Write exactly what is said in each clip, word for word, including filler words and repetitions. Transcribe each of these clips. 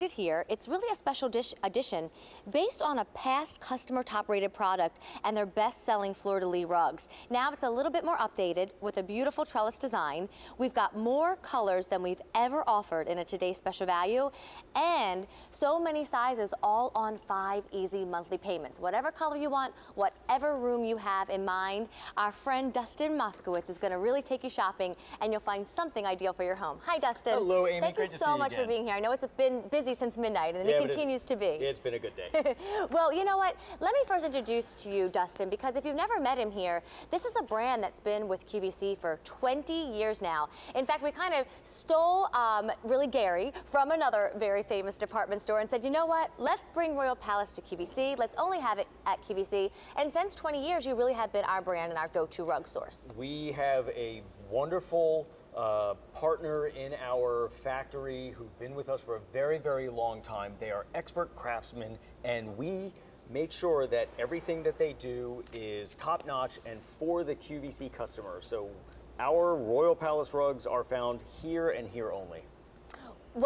Here, it's really a special dish edition based on a past customer top-rated product and their best-selling Fleur-de-Lis rugs. Now it's a little bit more updated with a beautiful trellis design. We've got more colors than we've ever offered in a today's special value, and so many sizes, all on five easy monthly payments. Whatever color you want, whatever room you have in mind, our friend Dustin Moskowitz is going to really take you shopping, and you'll find something ideal for your home. Hi, Dustin. Hello, Amy. Thank Great you so much you for being here. I know it's been busy since midnight, and yeah, it continues it, to be. Yeah, it's been a good day. Well, you know what? Let me first introduce to you Dustin, because if you've never met him here, this is a brand that's been with Q V C for twenty years now. In fact, we kind of stole um, really Gary from another very famous department store and said, you know what? Let's bring Royal Palace to Q V C. Let's only have it at Q V C. And since twenty years, you really have been our brand and our go-to rug source. We have a wonderful Uh, partner in our factory who've been with us for a very, very long time. They are expert craftsmen, and we make sure that everything that they do is top-notch and for the Q V C customer. So our Royal Palace rugs are found here and here only.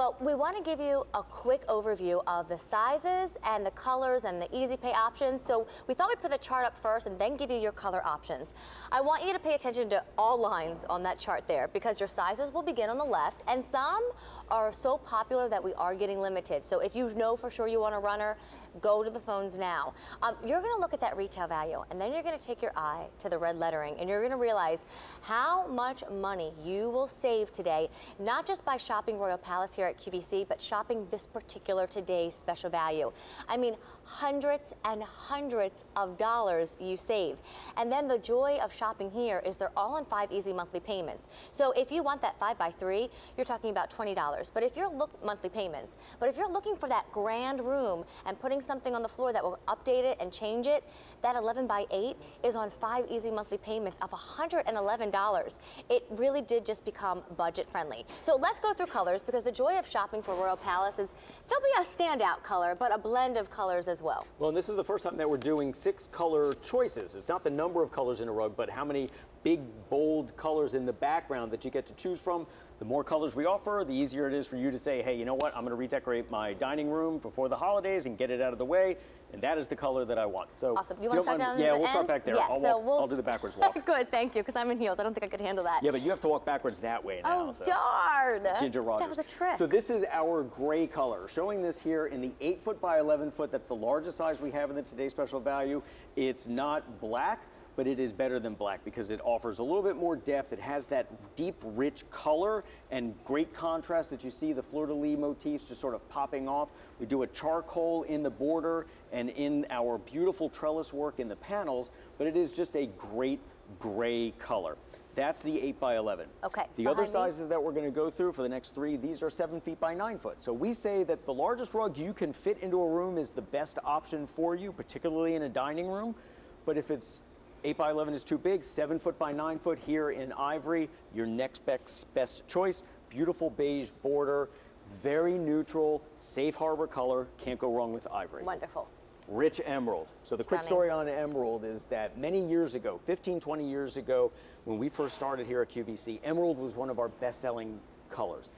Well, we want to give you a quick overview of the sizes and the colors and the easy pay options. So we thought we'd put the chart up first and then give you your color options. I want you to pay attention to all lines on that chart there, because your sizes will begin on the left, and some are so popular that we are getting limited. So if you know for sure you want a runner, go to the phones now. Um, you're going to look at that retail value, and then you're going to take your eye to the red lettering, and you're going to realize how much money you will save today, not just by shopping Royal Palace here Here at Q V C, but shopping this particular today's special value. I mean, hundreds and hundreds of dollars you save. And then the joy of shopping here is they're all in five easy monthly payments. So if you want that five by three, you're talking about twenty dollars. But if you're look monthly payments, but if you're looking for that grand room and putting something on the floor that will update it and change it, that eleven by eight is on five easy monthly payments of one hundred eleven dollars. It really did just become budget friendly. So let's go through colors, because the joy of shopping for Royal Palace is there'll be a standout color, but a blend of colors as well. Well, and this is the first time that we're doing six color choices. It's not the number of colors in a rug, but how many big, bold colors in the background that you get to choose from. The more colors we offer, the easier it is for you to say, hey, you know what? I'm going to redecorate my dining room before the holidays and get it out of the way. And that is the color that I want. So awesome. You want to start down yeah, the we'll end? Start back there. Yeah, I'll, so walk, we'll I'll do the backwards walk. Good, thank you, because I'm in heels. I don't think I could handle that. Yeah, but you have to walk backwards that way now. Oh, so. Darn. Ginger Rogers. That was a trick. So this is our gray color. Showing this here in the eight foot by eleven foot. That's the largest size we have in the Today Special Value. It's not black, but it is better than black because it offers a little bit more depth. It has that deep, rich color and great contrast that you see the fleur-de-lis motifs just sort of popping off. We do a charcoal in the border and in our beautiful trellis work in the panels, but it is just a great gray color. That's the eight by eleven. Okay. The other sizes me. that we're going to go through for the next three, these are seven feet by nine foot. So we say that the largest rug you can fit into a room is the best option for you, particularly in a dining room. But if it's eight by eleven is too big, seven foot by nine foot here in ivory, your next best, best choice. Beautiful beige border, very neutral, safe harbor color. Can't go wrong with ivory. Wonderful. Rich emerald. So the Stunning. Quick story on emerald is that many years ago, fifteen, twenty years ago, when we first started here at Q V C, emerald was one of our best-selling colors.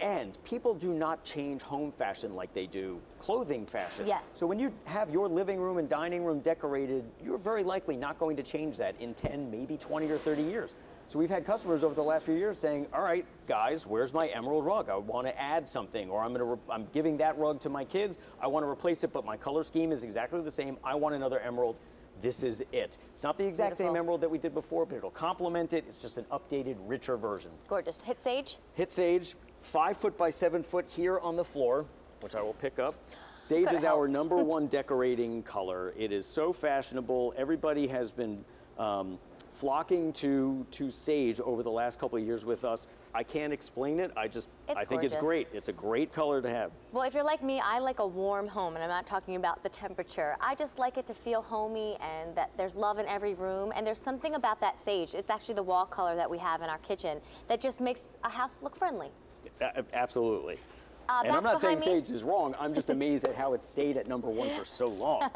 And people do not change home fashion like they do clothing fashion. Yes. So when you have your living room and dining room decorated, you're very likely not going to change that in ten, maybe twenty or thirty years. So we've had customers over the last few years saying, all right, guys, where's my emerald rug? I want to add something, or I'm going to I'm giving that rug to my kids. I want to replace it, but my color scheme is exactly the same. I want another emerald. This is it. It's not the exact Beautiful. Same emerald that we did before, but it'll complement it. It's just an updated, richer version. Gorgeous. Hit sage? Hit sage. Five foot by seven foot here on the floor, which I will pick up. Sage is our number one decorating color. It is so fashionable. Everybody has been um, flocking to to sage over the last couple of years with us. I can't explain it. I just, it's I think gorgeous. It's great. It's a great color to have. Well, if you're like me, I like a warm home, and I'm not talking about the temperature. I just like it to feel homey and that there's love in every room, and there's something about that sage. It's actually the wall color that we have in our kitchen that just makes a house look friendly. Uh, absolutely. Uh, and I'm not saying me. sage is wrong. I'm just amazed at how it stayed at number one for so long.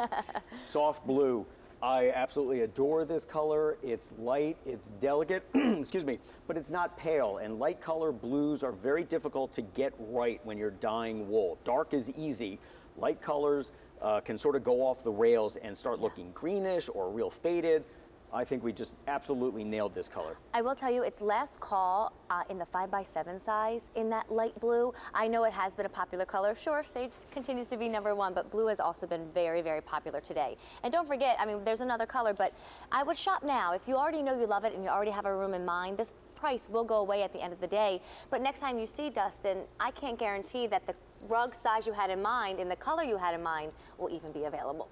Soft blue, I absolutely adore this color. It's light, it's delicate, excuse me, but it's not pale, and light color blues are very difficult to get right when you're dyeing wool. Dark is easy. Light colors uh, can sort of go off the rails and start looking greenish or real faded. I think we just absolutely nailed this color. I will tell you, it's last call uh, in the five by seven size in that light blue. I know it has been a popular color. Sure, sage continues to be number one, but blue has also been very, very popular today. And don't forget, I mean, there's another color, but I would shop now. If you already know you love it and you already have a room in mind, this price will go away at the end of the day. But next time you see Dustin, I can't guarantee that the rug size you had in mind and the color you had in mind will even be available.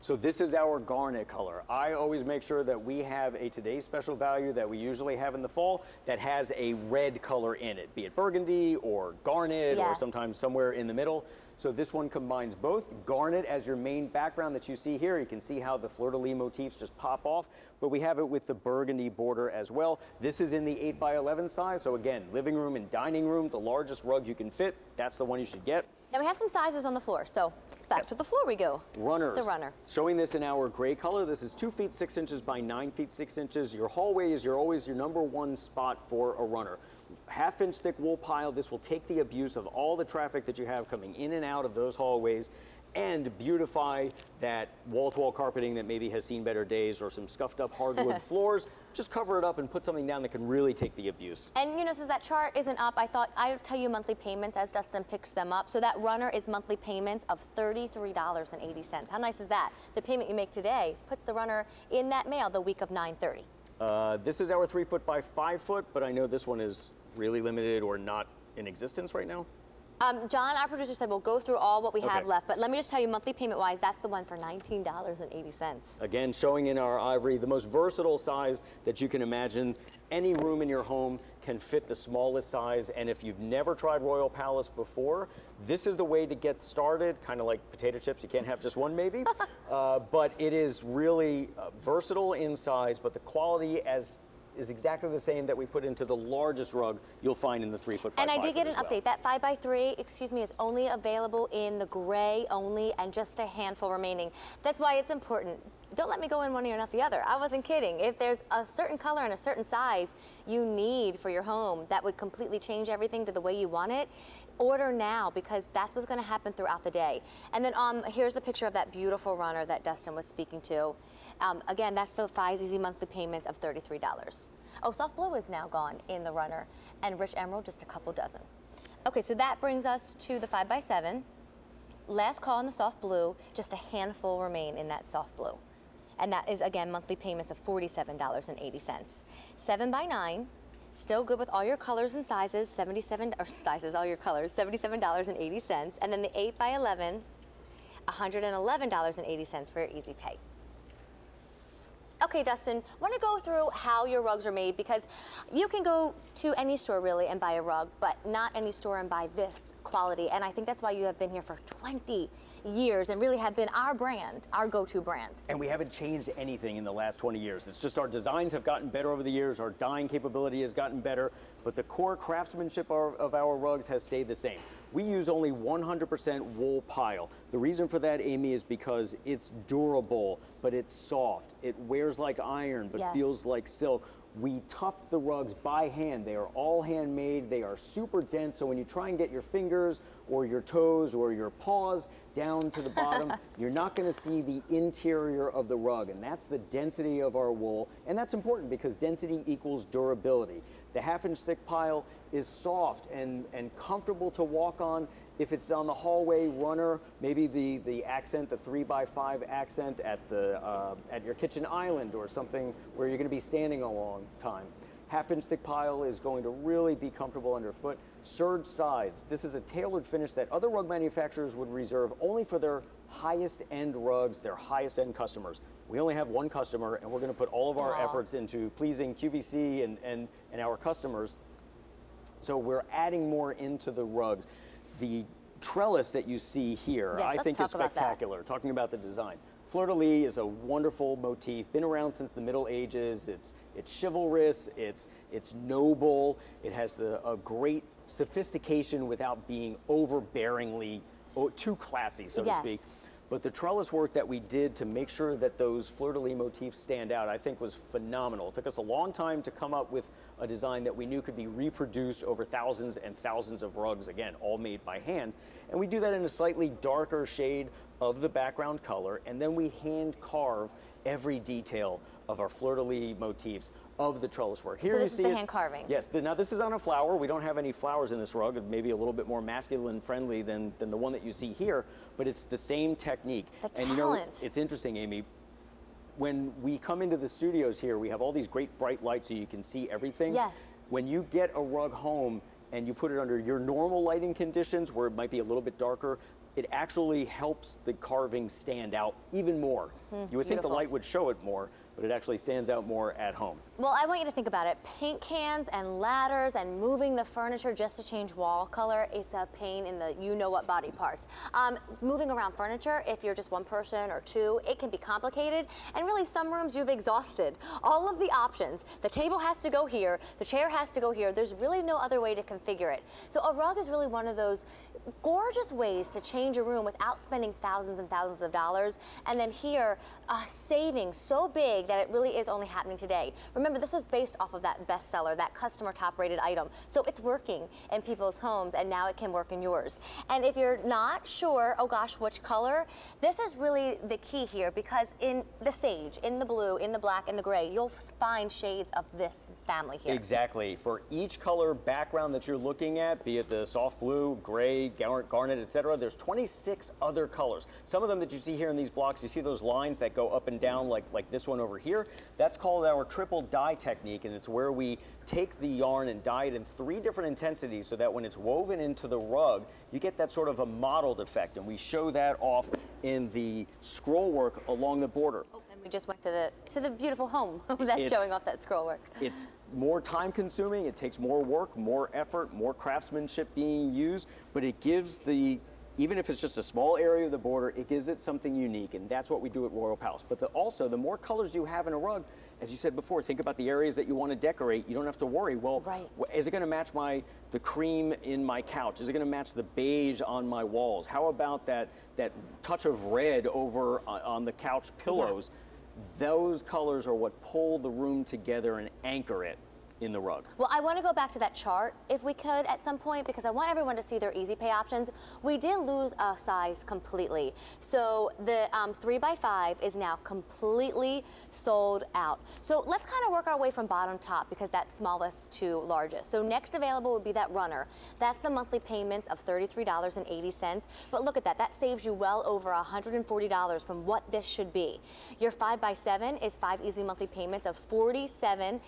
So this is our garnet color. I always make sure that we have a today's special value that we usually have in the fall that has a red color in it, be it burgundy or garnet, yes, or sometimes somewhere in the middle. So this one combines both. Garnet as your main background that you see here. You can see how the fleur-de-lis motifs just pop off, but we have it with the burgundy border as well. This is in the eight by eleven size. So again, living room and dining room, the largest rug you can fit, that's the one you should get. Now we have some sizes on the floor, so back yes. to the floor we go. Runners. The runner. Showing this in our gray color. This is two feet six inches by nine feet six inches. Your hallway is your always your number one spot for a runner. Half inch thick wool pile. This will take the abuse of all the traffic that you have coming in and out of those hallways and beautify that wall-to-wall carpeting that maybe has seen better days, or some scuffed up hardwood floors. Just cover it up and put something down that can really take the abuse. And you know, since that chart isn't up, I thought I would tell you monthly payments as Dustin picks them up. So that runner is monthly payments of thirty-three dollars and eighty cents. How nice is that? The payment you make today puts the runner in that mail the week of nine thirty. Uh, this is our three foot by five foot, but I know this one is really limited or not in existence right now. Um, John, our producer, said we'll go through all what we okay. have left, but let me just tell you monthly payment-wise, that's the one for nineteen dollars and eighty cents. Again, showing in our ivory, the most versatile size that you can imagine. Any room in your home can fit the smallest size, and if you've never tried Royal Palace before, this is the way to get started, kind of like potato chips. You can't have just one, maybe, uh, but it is really uh, versatile in size, but the quality as is exactly the same that we put into the largest rug you'll find in the three foot by five. And I did get an well. update. That five by three, excuse me, is only available in the gray only, and just a handful remaining. That's why it's important. Don't let me go in one ear and not the other. I wasn't kidding. If there's a certain color and a certain size you need for your home that would completely change everything to the way you want it, order now, because that's what's going to happen throughout the day. And then um, here's a picture of that beautiful runner that Dustin was speaking to. Um, again, that's the five easy monthly payments of thirty-three dollars. Oh, soft blue is now gone in the runner, and rich emerald, just a couple dozen. Okay, so that brings us to the five by seven. Last call in the soft blue, just a handful remain in that soft blue. And that is, again, monthly payments of forty-seven dollars and eighty cents. seven by nine, still good with all your colors and sizes, seventy-seven or sizes, all your colors, seventy-seven dollars and eighty cents. And then the eight by eleven, one hundred eleven dollars and eighty cents for your easy pay. Okay, Dustin, want to go through how your rugs are made, because you can go to any store really and buy a rug, but not any store and buy this quality. And I think that's why you have been here for twenty years and really have been our brand, our go-to brand. And we haven't changed anything in the last twenty years. It's just our designs have gotten better over the years. Our dyeing capability has gotten better, but the core craftsmanship of, of our rugs has stayed the same. We use only one hundred percent wool pile. The reason for that, Amy, is because it's durable, but it's soft. It wears like iron, but yes. feels like silk. We tuff the rugs by hand. They are all handmade. They are super dense, so when you try and get your fingers or your toes or your paws down to the bottom, you're not gonna see the interior of the rug, and that's the density of our wool, and that's important because density equals durability. The half inch thick pile is soft and, and comfortable to walk on. If it's on the hallway runner, maybe the, the accent, the three by five accent at, the, uh, at your kitchen island or something where you're gonna be standing a long time. Half inch thick pile is going to really be comfortable underfoot. Serge sides, this is a tailored finish that other rug manufacturers would reserve only for their highest end rugs, their highest end customers. We only have one customer, and we're gonna put all of our Aww. efforts into pleasing Q V C and, and, and our customers. So we're adding more into the rugs. The trellis that you see here, yes, I think is spectacular. About Talking about the design. Fleur-de-lis is a wonderful motif, been around since the Middle Ages. It's, it's chivalrous, it's, it's noble, it has the, a great sophistication without being overbearingly, oh, too classy, so yes. to speak. But the trellis work that we did to make sure that those fleur-de-lis motifs stand out, I think, was phenomenal. It took us a long time to come up with a design that we knew could be reproduced over thousands and thousands of rugs, again, all made by hand. And we do that in a slightly darker shade of the background color, and then we hand carve every detail of our fleur-de-lis motifs of the trellis work. Here so this you see is the it, hand carving. Yes, the, now this is on a flower. We don't have any flowers in this rug, maybe a little bit more masculine friendly than, than the one that you see here, but it's the same technique. The and talent. You know, it's interesting, Amy, when we come into the studios here, we have all these great bright lights so you can see everything. Yes. When you get a rug home and you put it under your normal lighting conditions where it might be a little bit darker, it actually helps the carving stand out even more. Mm, you would beautiful. Think the light would show it more, but it actually stands out more at home. Well, I want you to think about it. Paint cans and ladders and moving the furniture just to change wall color, it's a pain in the you-know-what body parts. Um, moving around furniture, if you're just one person or two, it can be complicated. And really, some rooms you've exhausted all of the options. The table has to go here, the chair has to go here. There's really no other way to configure it. So a rug is really one of those gorgeous ways to change a room without spending thousands and thousands of dollars. And then here, a saving so big that it really is only happening today. Remember, this is based off of that bestseller, that customer top-rated item. So it's working in people's homes, and now it can work in yours. And if you're not sure, oh gosh, which color, this is really the key here, because in the sage, in the blue, in the black, in the gray, you'll find shades of this family here. Exactly. For each color background that you're looking at, be it the soft blue, gray, garnet, et cetera, there's twenty-six other colors. Some of them that you see here in these blocks, you see those lines that go up and down, like, like this one over here. That's called our triple dye technique, and it's where we take the yarn and dye it in three different intensities so that when it's woven into the rug, you get that sort of a mottled effect, and we show that off in the scroll work along the border. Oh, and we just went to the to the beautiful home that's it's, showing off that scroll work. It's more time consuming, it takes more work, more effort, more craftsmanship being used, but it gives the even if it's just a small area of the border, it gives it something unique, and that's what we do at Royal Palace. But the, also, the more colors you have in a rug, as you said before, think about the areas that you want to decorate. You don't have to worry, well, right. Is it going to match my the cream in my couch? Is it going to match the beige on my walls? How about that, that touch of red over uh, on the couch pillows? Yeah. Those colors are what pull the room together and anchor it in the rug. Well, I want to go back to that chart if we could at some point, because I want everyone to see their easy pay options. We did lose a size completely. So the um, three by five is now completely sold out. So let's kind of work our way from bottom top, because that's smallest to largest. So next available would be that runner. That's the monthly payments of thirty-three dollars and eighty cents. But look at that, that saves you well over one hundred forty dollars from what this should be. Your five by seven is five easy monthly payments of forty-seven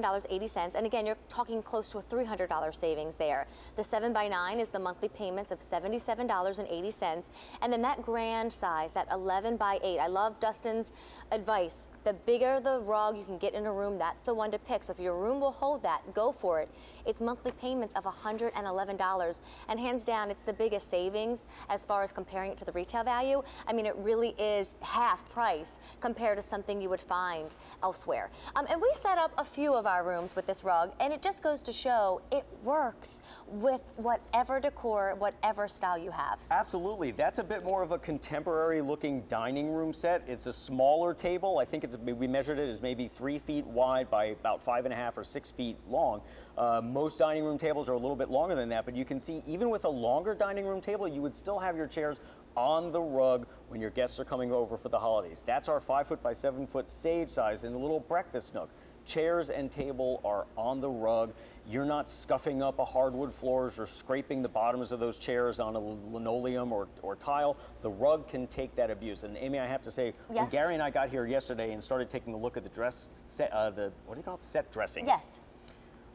dollars and eighty cents, and again, you're talking close to a three hundred dollar savings there. The seven by nine is the monthly payments of seventy-seven dollars and eighty cents, and then that grand size, that eleven by eight. I love Dustin's advice. The bigger the rug you can get in a room, that's the one to pick. So if your room will hold that, go for it. It's monthly payments of one hundred eleven dollars, and hands down, it's the biggest savings as far as comparing it to the retail value. I mean, it really is half price compared to something you would find elsewhere. Um, and we set up a few of our rooms with this rug, and it just goes to show it works with whatever decor, whatever style you have. Absolutely. That's a bit more of a contemporary looking dining room set. It's a smaller table. I think it's we measured it as maybe three feet wide by about five and a half or six feet long. Uh, most dining room tables are a little bit longer than that, but you can see even with a longer dining room table, you would still have your chairs on the rug when your guests are coming over for the holidays. That's our five foot by seven foot sage size in a little breakfast nook. Chairs and table are on the rug. You're not scuffing up a hardwood floors or scraping the bottoms of those chairs on a linoleum or, or tile. The rug can take that abuse. And Amy, I have to say, yeah. When Gary and I got here yesterday and started taking a look at the dress set, uh, the what do you call it? Set dressings. Yes.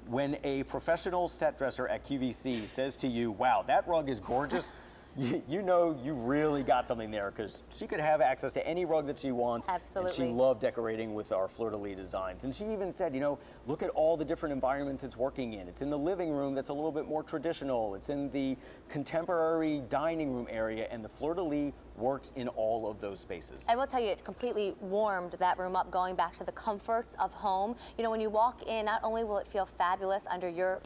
When a professional set dresser at Q V C says to you, "Wow, that rug is gorgeous." You, you know you really got something there, because she could have access to any rug that she wants. Absolutely. And she loved decorating with our fleur-de-lis designs. And she even said, you know, look at all the different environments it's working in. It's in the living room that's a little bit more traditional. It's in the contemporary dining room area, and the fleur-de-lis works in all of those spaces. I will tell you, it completely warmed that room up, going back to the comforts of home. You know, when you walk in, not only will it feel fabulous under your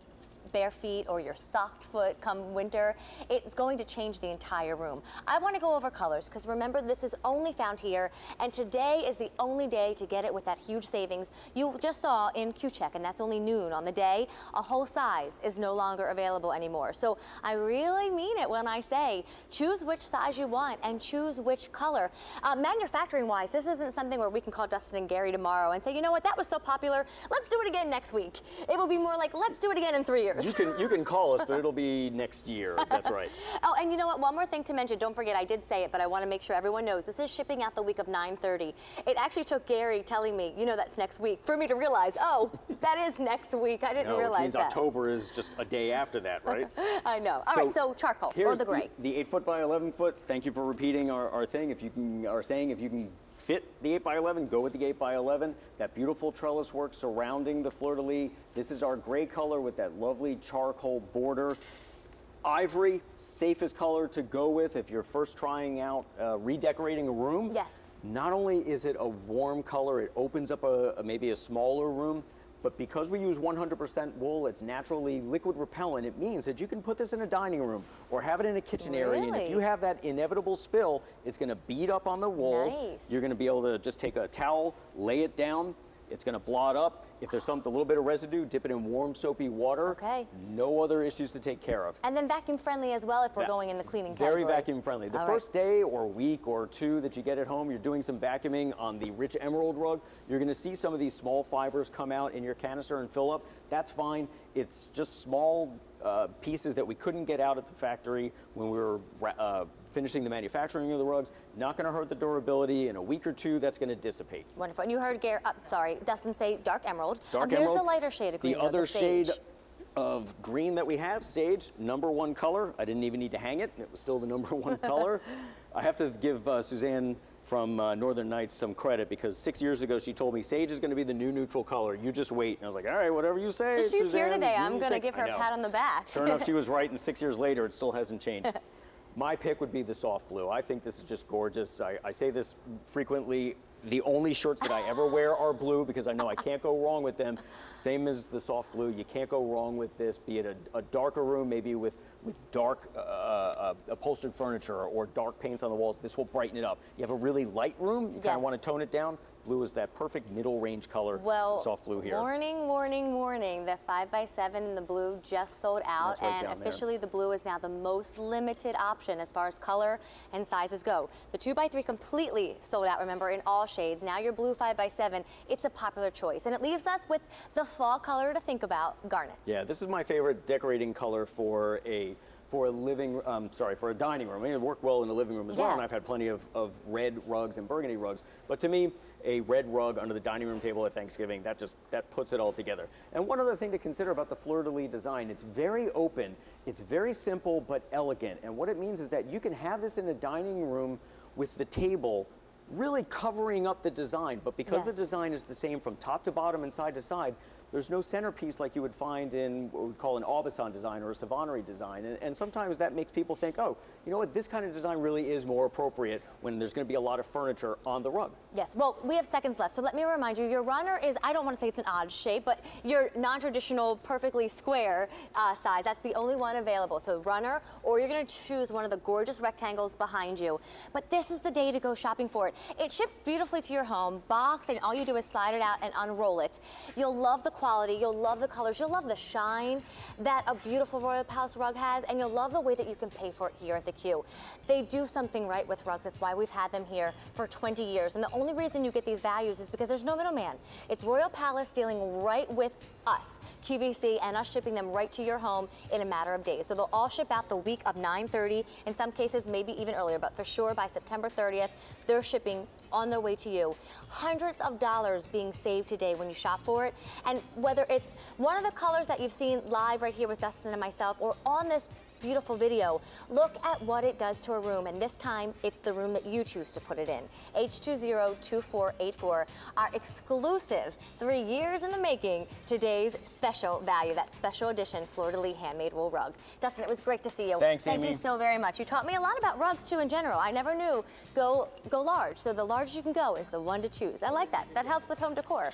bare feet or your socked foot come winter, it's going to change the entire room. I want to go over colors because remember, this is only found here, and today is the only day to get it with that huge savings you just saw in Q-Check, and that's only noon on the day. A whole size is no longer available anymore. So I really mean it when I say choose which size you want and choose which color. Uh, manufacturing-wise, this isn't something where we can call Dustin and Gary tomorrow and say, you know what, that was so popular, let's do it again next week. It will be more like, let's do it again in three years. You can, you can call us, but it'll be next year. That's right. Oh, and you know what, one more thing to mention. Don't forget, I did say it, but I want to make sure everyone knows, this is shipping out the week of nine thirty. It actually took Gary telling me, you know, that's next week, for me to realize, oh, that is next week. I didn't no, realize means that. October is just a day after that, right? I know. All so right, so charcoal or the gray. The, the eight foot by eleven foot, thank you for repeating our, our thing. If you can, our saying, if you can fit the eight by eleven, go with the eight by eleven. That beautiful trellis work surrounding the fleur-de-lis. This is our gray color with that lovely charcoal border. Ivory, safest color to go with if you're first trying out uh, redecorating a room. Yes. Not only is it a warm color, it opens up a, a maybe a smaller room, but because we use one hundred percent wool, it's naturally liquid repellent. It means that you can put this in a dining room or have it in a kitchen really? area, and if you have that inevitable spill, it's gonna bead up on the wool. Nice. You're gonna be able to just take a towel, lay it down, it's gonna blot up. If there's something, a little bit of residue, dip it in warm soapy water. Okay. No other issues to take care of. And then vacuum friendly as well if we're yeah. going in the cleaning category. Very vacuum friendly. The All first right. day or week or two that you get at home, you're doing some vacuuming on the rich emerald rug, you're gonna see some of these small fibers come out in your canister and fill up. That's fine. It's just small uh, pieces that we couldn't get out at the factory when we were uh, finishing the manufacturing of the rugs. Not gonna hurt the durability. In a week or two, that's gonna dissipate. Wonderful. And you heard Gary, uh, sorry, Dustin say dark emerald. Dark um, here's emerald. The lighter shade of green. The though, other the shade of green that we have, sage, number one color. I didn't even need to hang it, and it was still the number one color. I have to give uh, Suzanne from uh, Northern Nights some credit, because six years ago she told me sage is going to be the new neutral color. You just wait. And I was like, all right, whatever you say, She's Suzanne, here today. I'm going to give her a pat on the back. Sure enough, she was right, and six years later, it still hasn't changed. My pick would be the soft blue. I think this is just gorgeous. I, I say this frequently. The only shirts that I ever wear are blue because I know I can't go wrong with them. Same as the soft blue, you can't go wrong with this, be it a, a darker room, maybe with, with dark uh, uh, upholstered furniture or dark paints on the walls. This will brighten it up. You have a really light room, you yes. kind of want to tone it down. Blue is that perfect middle range color, well, soft blue here. Warning, warning, warning. The five by seven in the blue just sold out, and, right and officially there. the blue is now the most limited option as far as color and sizes go. The two by three completely sold out, remember, in all shades. Now your blue five by seven, it's a popular choice, and it leaves us with the fall color to think about, garnet. Yeah, this is my favorite decorating color for a for a living, um, sorry, for a dining room. I mean, it worked well in a living room as yeah. well, and I've had plenty of, of red rugs and burgundy rugs. But to me, a red rug under the dining room table at Thanksgiving, that just, that puts it all together. And one other thing to consider about the fleur-de-lis design, it's very open, it's very simple, but elegant. And what it means is that you can have this in the dining room with the table really covering up the design, but because yes. the design is the same from top to bottom and side to side, there's no centerpiece like you would find in what we call an Aubusson design or a Savonnerie design. And, and sometimes that makes people think, oh, you know what, this kind of design really is more appropriate when there's going to be a lot of furniture on the rug. Yes, well, we have seconds left, so let me remind you, your runner is, I don't want to say it's an odd shape, but your non-traditional, perfectly square uh, size, that's the only one available. So runner, or you're going to choose one of the gorgeous rectangles behind you. But this is the day to go shopping for it. It ships beautifully to your home, boxed, and all you do is slide it out and unroll it. You'll love the quality, you'll love the colors, you'll love the shine that a beautiful Royal Palace rug has, and you'll love the way that you can pay for it here at the Q. They do something right with rugs. That's why we've had them here for twenty years, and the only reason you get these values is because there's no middleman. It's Royal Palace dealing right with us, Q V C, and us shipping them right to your home in a matter of days. So they'll all ship out the week of nine thirty, in some cases maybe even earlier, but for sure by September thirtieth they're shipping on their way to you. Hundreds of dollars being saved today when you shop for it. And whether it's one of the colors that you've seen live right here with Dustin and myself or on this beautiful video, look at what it does to a room, and this time it's the room that you choose to put it in. H two zero two four eight four, our exclusive three years in the making, today's special value, that special edition fleur-de-lis handmade wool rug. Dustin, it was great to see you. Thanks, Amy. Thank you so very much. You taught me a lot about rugs too in general. I never knew go, go large, so the largest you can go is the one to choose. I like that. That helps with home decor.